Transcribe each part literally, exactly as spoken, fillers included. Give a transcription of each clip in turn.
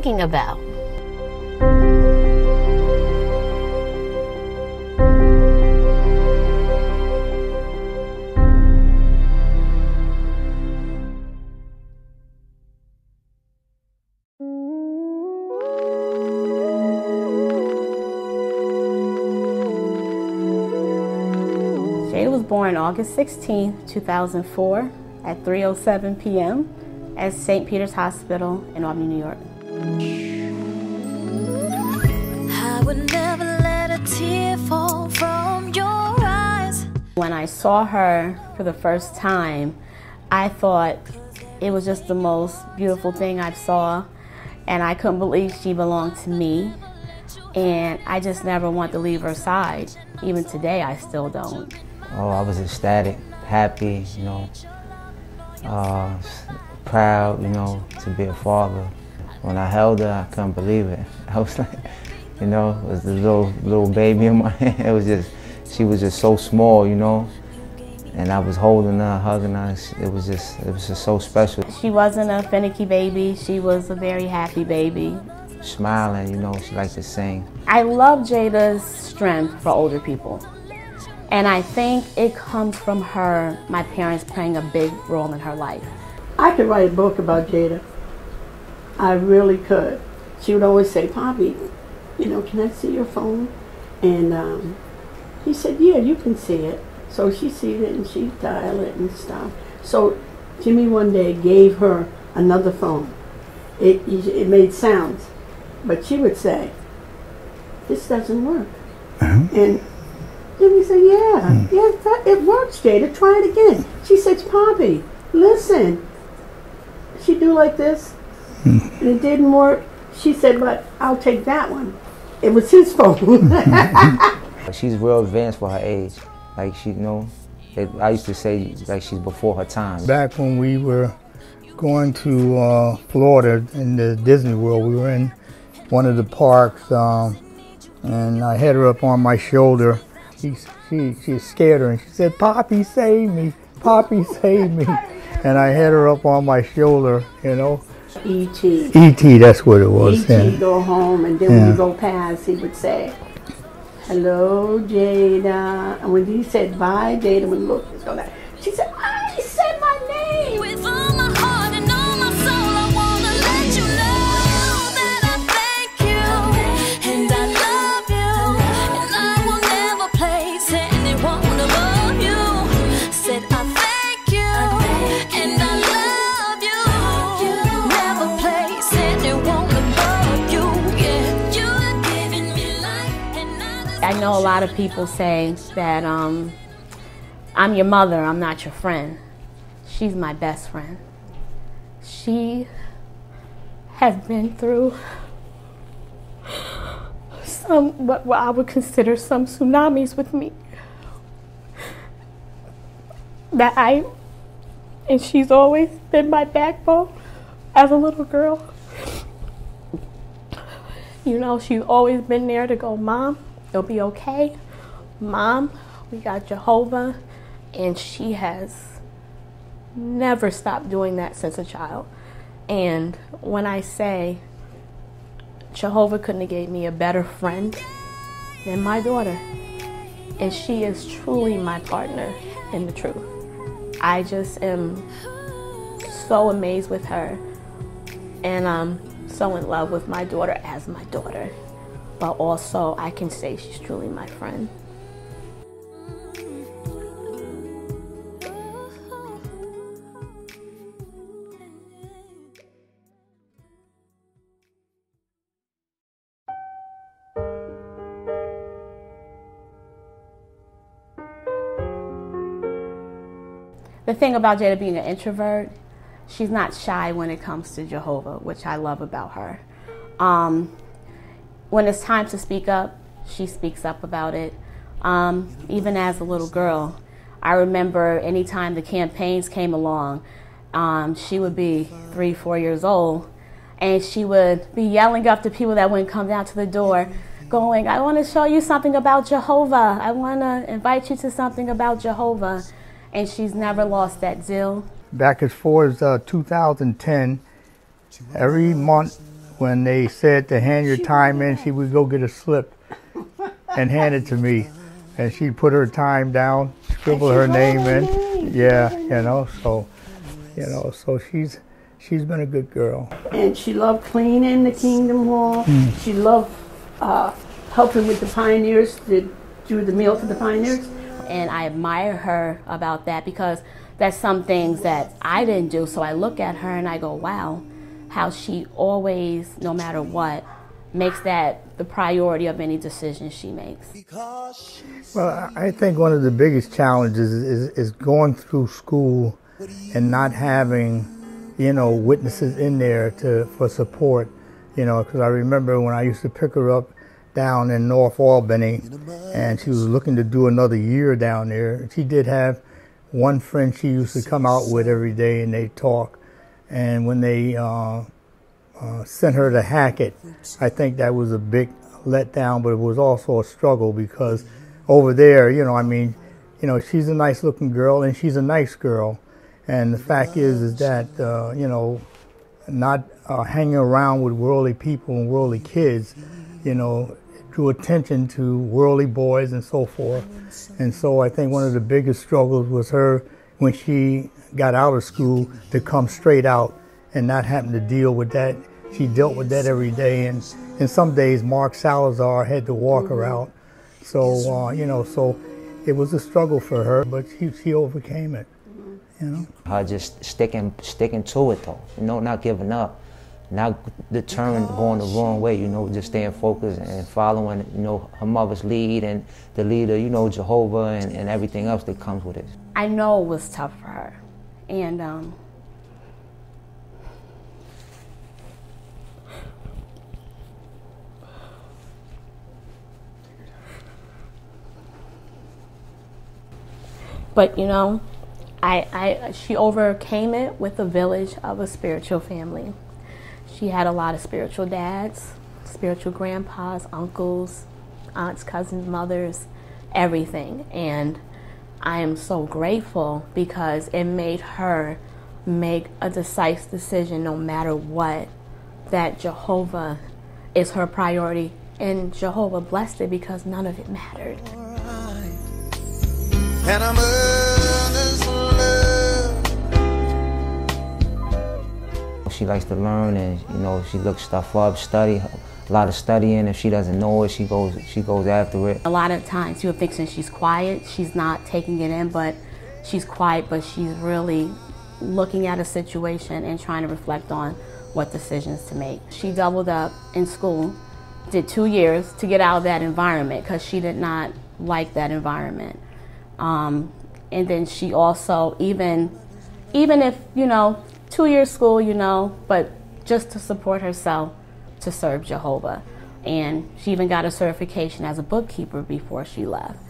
thinking about? Jay was born August sixteenth, two thousand four at three oh seven p m at Saint Peter's Hospital in Albany, New York. I would never let a tear fall from your eyes. When I saw her for the first time, I thought it was just the most beautiful thing I saw, and I couldn't believe she belonged to me, and I just never want to leave her side. Even today, I still don't. Oh, I was ecstatic, happy, you know, uh, proud, you know, to be a father. When I held her, I couldn't believe it. I was like, you know, it was the little little baby in my hand. It was just, she was just so small, you know, and I was holding her, hugging her. It was just, it was just so special. She wasn't a finicky baby. She was a very happy baby. Smiling, you know, she liked to sing. I love Jada's strength for older people. And I think it comes from her, my parents playing a big role in her life. I could write a book about Jada. I really could. She would always say, "Poppy, you know, can I see your phone?" And um, he said, "Yeah, you can see it." So she sees it and she dialed it and stuff. So Jimmy one day gave her another phone. It, it made sounds, but she would say, "This doesn't work." Mm-hmm. And then we said, yeah, yeah, that, it works, Jada, try it again. She says, "Poppy, listen." She do like this, and it didn't work. She said, "But I'll take that one." It was his phone. She's real advanced for her age. Like, she, you know, it, I used to say, like, she's before her time. Back when we were going to uh, Florida in the Disney World, we were in one of the parks, um, and I had her up on my shoulder. She, she, she scared her and she said, "Poppy, save me, Poppy, save me." And I had her up on my shoulder, you know. E T E T, that's what it was. E T Yeah. Go home, and then yeah. When you go past, he would say, "Hello, Jada." And when he said bye, Jada would look, and go like, she said, "I said my name." With all my heart and all my soul, I want to let you know that I thank you, and I love you, and I will never place anyone above you. Said I thank you, and I love you, never place anyone above you, yeah. You have given me life, and I... I know a lot of people say that, um, "I'm your mother, I'm not your friend." She's my best friend. She has been through some, what I would consider some tsunamis with me. That I, and she's always been my backbone as a little girl. You know, she's always been there to go, "Mom, it'll be okay. Mom, we got Jehovah." And she has never stopped doing that since a child. And when I say Jehovah couldn't have gave me a better friend than my daughter, and she is truly my partner in the truth. I just am so amazed with her, and I'm so in love with my daughter as my daughter, but also I can say she's truly my friend. The thing about Jada being an introvert, she's not shy when it comes to Jehovah, which I love about her. Um, when it's time to speak up, she speaks up about it. Um, even as a little girl, I remember any time the campaigns came along, um, she would be three, four years old, and she would be yelling up to people that wouldn't come down to the door, going, "I want to show you something about Jehovah. I want to invite you to something about Jehovah." And she's never lost that zeal. Back as far as uh, two thousand ten, every month when they said to hand your time in, she would go get a slip and hand it to me. And she'd put her time down, scribble her name in. Yeah, you know, so, you know, so she's, she's been a good girl. And she loved cleaning the Kingdom Hall. Mm. She loved uh, helping with the pioneers, to do the meal for the pioneers. And I admire her about that, because that's some things that I didn't do. So I look at her and I go, wow, how she always, no matter what, makes that the priority of any decision she makes. Well, I think one of the biggest challenges is, is going through school and not having, you know, witnesses in there to for support, you know, because I remember when I used to pick her up down in North Albany, and she was looking to do another year down there. She did have one friend she used to come out with every day, and they talk. And when they uh, uh, sent her to Hackett, I think that was a big letdown, but it was also a struggle, because over there, you know, I mean, you know, she's a nice-looking girl, and she's a nice girl. And the fact is, is that, uh, you know, not uh, hanging around with worldly people and worldly kids, you know, drew attention to worldly boys and so forth. And so I think one of the biggest struggles was her when she got out of school to come straight out and not having to deal with that. She dealt with that every day. And, and some days Mark Salazar had to walk her out. So, uh, you know, so it was a struggle for her, but she, she overcame it. You know? Her just sticking, sticking to it though, you know, not giving up, not determined going the wrong way, you know, just staying focused and following, you know, her mother's lead and the leader, you know, Jehovah and, and everything else that comes with it. I know it was tough for her, and um, but you know, I, I, she overcame it with the village of a spiritual family. She had a lot of spiritual dads, spiritual grandpas, uncles, aunts, cousins, mothers, everything. And I am so grateful, because it made her make a decisive decision, no matter what, that Jehovah is her priority. And Jehovah blessed it, because none of it mattered. And I'm she likes to learn, and you know, she looks stuff up, study, a lot of studying. If she doesn't know it, she goes, she goes after it. A lot of times you'll think since she's quiet, she's not taking it in, but she's quiet, but she's really looking at a situation and trying to reflect on what decisions to make. She doubled up in school, did two years to get out of that environment, because she did not like that environment. Um, and then she also, even, even if, you know, two year school, you know, but just to support herself, to serve Jehovah. And she even got a certification as a bookkeeper before she left.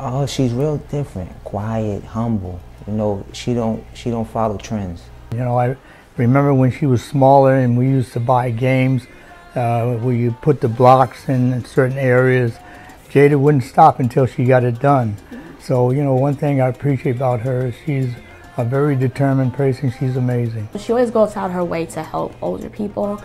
Oh, she's real different, quiet, humble. You know, she don't she don't follow trends. You know, I remember when she was smaller and we used to buy games uh, where you put the blocks in, in certain areas. Jada wouldn't stop until she got it done. So, you know, one thing I appreciate about her is she's a very determined person. She's amazing. She always goes out her way to help older people.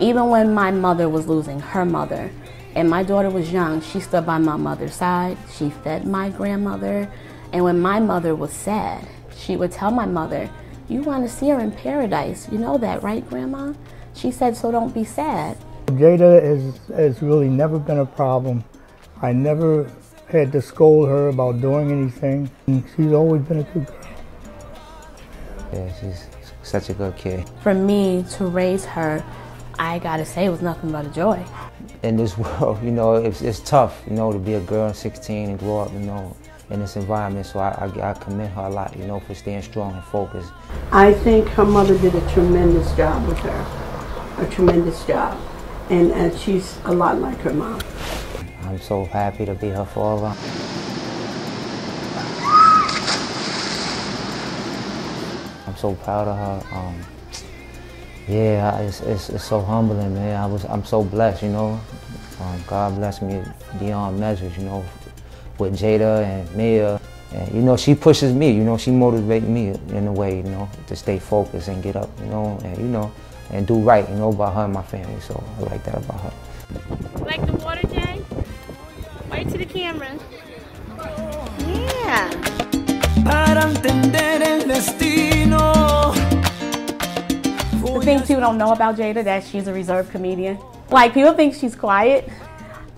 Even when my mother was losing her mother and my daughter was young, she stood by my mother's side. She fed my grandmother. And when my mother was sad, she would tell my mother, you want to see her in paradise. You know that, right, Grandma? She said, so don't be sad. Jada is, has really never been a problem. I never had to scold her about doing anything. And she's always been a good girl. Yeah, she's such a good kid. For me to raise her, I gotta say, it was nothing but a joy. In this world, you know, it's, it's tough, you know, to be a girl at sixteen and grow up, you know, in this environment, so I, I, I commend her a lot, you know, for staying strong and focused. I think her mother did a tremendous job with her, a tremendous job, and, and she's a lot like her mom. I'm so happy to be her father. I'm so proud of her. Um, Yeah, it's, it's, it's so humbling, man. I was, I'm so blessed, you know. Um, God blessed me beyond measures, you know, with Jada and Mia. And, you know, she pushes me, you know, she motivates me in a way, you know, to stay focused and get up, you know, and, you know, and do right, you know, by her and my family. So I like that about her. Like the water, Jay? Right to the camera. Yeah. The thing people don't know about Jada, that she's a reserved comedian. Like, people think she's quiet.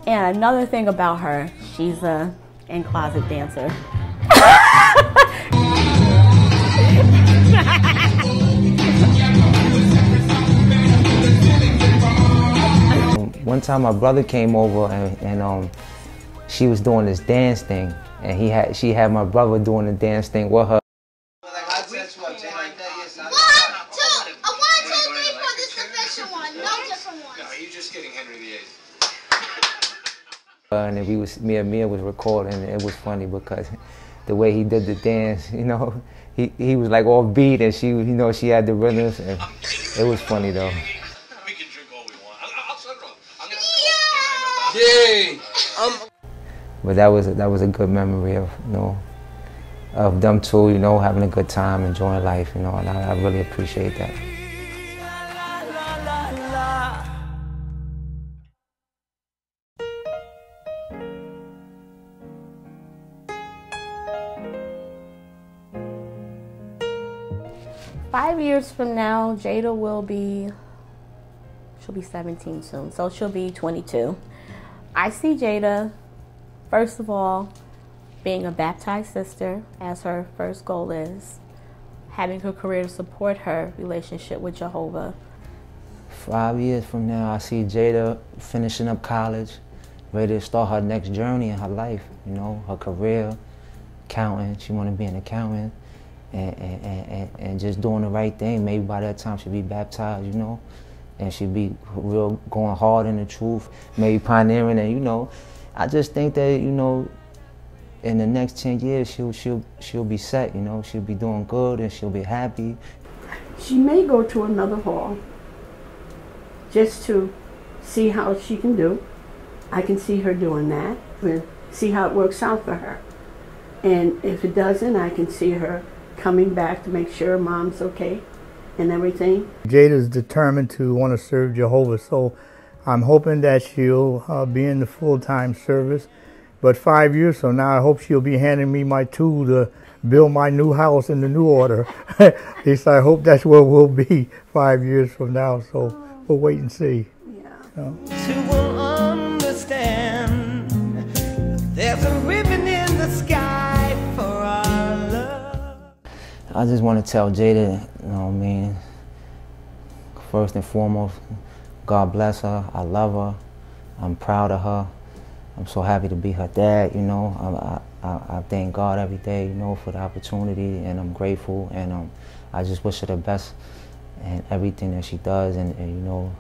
And another thing about her, she's a in-closet dancer. One time my brother came over and, and um, she was doing this dance thing, and he had she had my brother doing the dance thing with her. And we was me and Mia was recording, and it was funny because the way he did the dance, you know, he he was like off beat, and she, you know, she had the rhythms, and it was funny though. We can drink all we want. I'll, I'll shut it off. I'm gonna go. Yeah. But that was a, that was a good memory of, you know, of them two, you know, having a good time, enjoying life, you know, and I, I really appreciate that. Five years from now, Jada will be, she'll be seventeen soon, so she'll be twenty-two. I see Jada, first of all, being a baptized sister, as her first goal is, having her career to support her relationship with Jehovah. Five years from now, I see Jada finishing up college, ready to start her next journey in her life, you know, her career, accounting, she want to be an accountant. And, and, and, and just doing the right thing. Maybe by that time she'll be baptized, you know, and she'll be real going hard in the truth, maybe pioneering. And, you know, I just think that, you know, in the next ten years, she'll, she'll, she'll be set, you know, she'll be doing good and she'll be happy. She may go to another hall just to see how she can do. I can see her doing that and see how it works out for her. And if it doesn't, I can see her coming back to make sure Mom's okay and everything. Jada's determined to want to serve Jehovah, so I'm hoping that she'll uh, be in the full-time service. But five years from now, I hope she'll be handing me my tool to build my new house in the new order. At least I hope that's where we'll be five years from now, so we'll wait and see. Yeah. You know? She will understand there's a ribbon in the sky. I just want to tell Jada, you know what I mean, first and foremost, God bless her. I love her. I'm proud of her. I'm so happy to be her dad, you know. I, I, I thank God every day, you know, for the opportunity, and I'm grateful. And um, I just wish her the best in everything that she does. And, and, you know,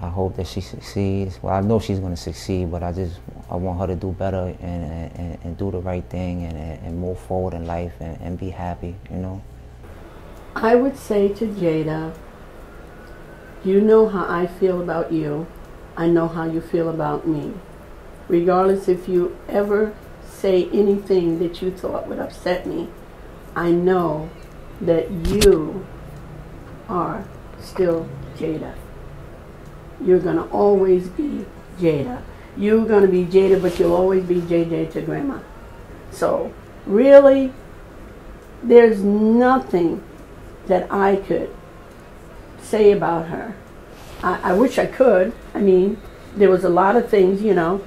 I hope that she succeeds. Well, I know she's going to succeed, but I just I want her to do better and, and, and do the right thing and, and move forward in life and, and be happy, you know? I would say to Jada, you know how I feel about you. I know how you feel about me. Regardless if you ever say anything that you thought would upset me, I know that you are still Jada. You're going to always be Jada. You're going to be Jada, but you'll always be J J to Grandma. So, really, there's nothing that I could say about her. I, I wish I could. I mean, there was a lot of things, you know.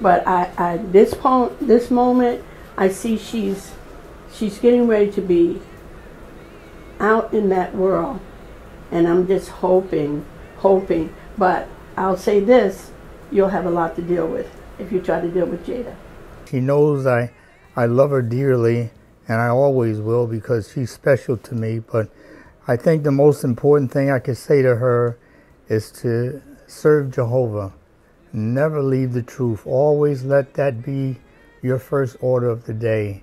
But I, I this po this moment, I see she's, she's getting ready to be out in that world. And I'm just hoping, hoping... But I'll say this, you'll have a lot to deal with if you try to deal with Jada. She knows I, I love her dearly, and I always will because she's special to me. But I think the most important thing I could say to her is to serve Jehovah. Never leave the truth. Always let that be your first order of the day.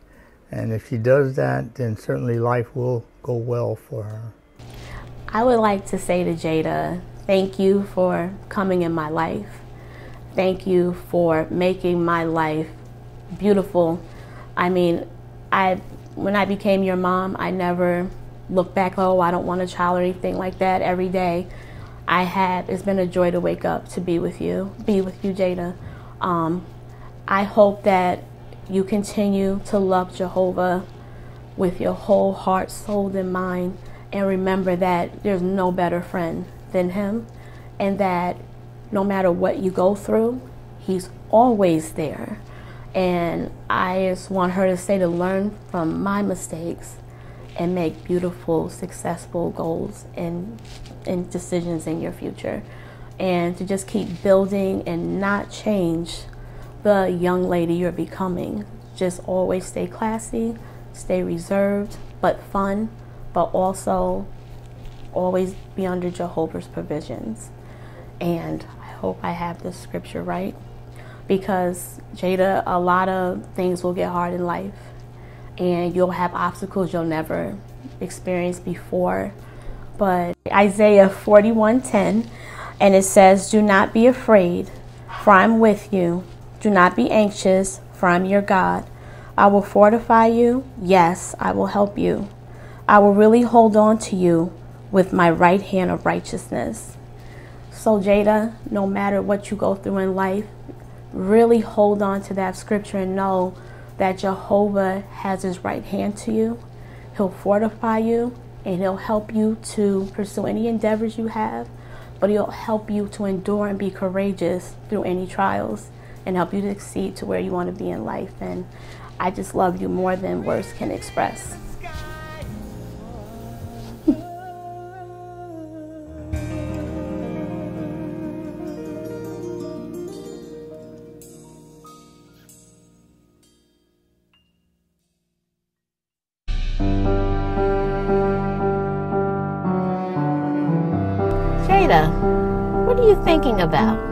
And if she does that, then certainly life will go well for her. I would like to say to Jada, thank you for coming in my life. Thank you for making my life beautiful. I mean, I when I became your mom, I never looked back, oh, I don't want a child or anything like that. Every day I have, it's been a joy to wake up to be with you, be with you, Jada. Um, I hope that you continue to love Jehovah with your whole heart, soul, and mind, and remember that there's no better friend than him, and that no matter what you go through, he's always there. And I just want her to say to learn from my mistakes and make beautiful, successful goals and, and decisions in your future. And to just keep building and not change the young lady you're becoming. Just always stay classy, stay reserved, but fun, but also always be under Jehovah's provisions. And I hope I have this scripture right, because Jada, a lot of things will get hard in life, and you'll have obstacles you'll never experienced before. But Isaiah forty-one ten, and it says, do not be afraid, for I'm with you. Do not be anxious, for I'm your God. I will fortify you. Yes, I will help you. I will really hold on to you with my right hand of righteousness. So Jada, no matter what you go through in life, really hold on to that scripture and know that Jehovah has his right hand to you. He'll fortify you, and he'll help you to pursue any endeavors you have, but he'll help you to endure and be courageous through any trials and help you to succeed to where you want to be in life. And I just love you more than words can express. What are you thinking about?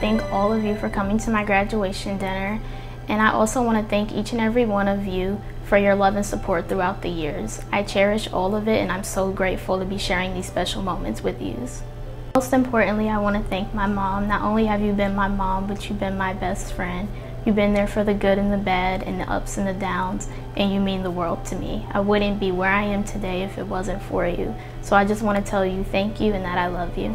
Thank all of you for coming to my graduation dinner, and I also want to thank each and every one of you for your love and support throughout the years. I cherish all of it, and I'm so grateful to be sharing these special moments with you. Most importantly, I want to thank my mom. Not only have you been my mom, but you've been my best friend. You've been there for the good and the bad and the ups and the downs, and you mean the world to me. I wouldn't be where I am today if it wasn't for you. So I just want to tell you thank you and that I love you.